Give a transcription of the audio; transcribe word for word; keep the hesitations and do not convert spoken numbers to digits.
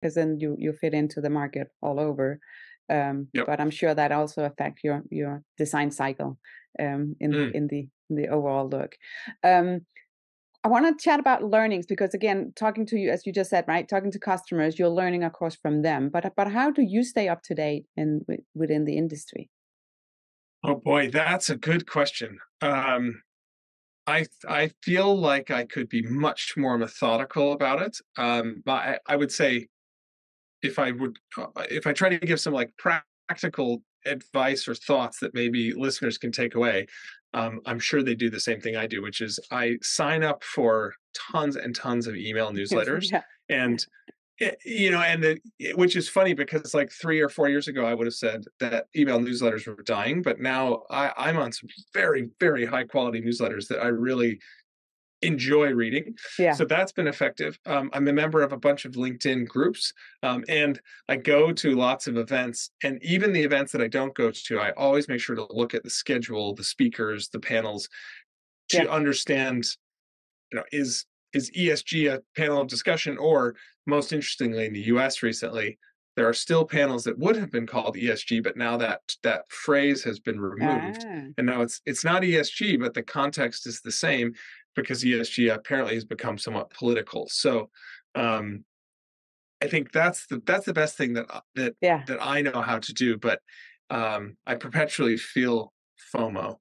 because then you you fit into the market all over. Um, yep. But I'm sure that also affects your your design cycle um, in mm. in the in the overall look. Um, I want to chat about learnings, because again, talking to you, as you just said, right, talking to customers, you're learning, of course, from them. But but how do you stay up to date in within the industry? Oh boy, that's a good question. Um, I I feel like I could be much more methodical about it. Um, but I, I would say, if I would, if I try to give some like practical advice or thoughts that maybe listeners can take away. Um, I'm sure they do the same thing I do, which is I sign up for tons and tons of email newsletters. Yeah. And, it, you know, and the, it, which is funny because like three or four years ago, I would have said that email newsletters were dying. But now I, I'm on some very, very high quality newsletters that I really enjoy reading. Yeah. So that's been effective. Um, I'm a member of a bunch of LinkedIn groups, um, and I go to lots of events. And even the events that I don't go to, I always make sure to look at the schedule, the speakers, the panels, to yeah. understand, you know, is is E S G a panel of discussion? Or most interestingly, in the U S recently, there are still panels that would have been called E S G, but now that that phrase has been removed. Ah. And now it's it's not E S G, but the context is the same, because E S G apparently has become somewhat political. So um, I think that's the that's the best thing that that yeah. that I know how to do. But um, I perpetually feel FOMO,